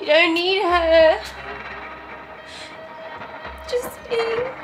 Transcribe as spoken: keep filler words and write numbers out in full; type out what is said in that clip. You don't need her. Just in.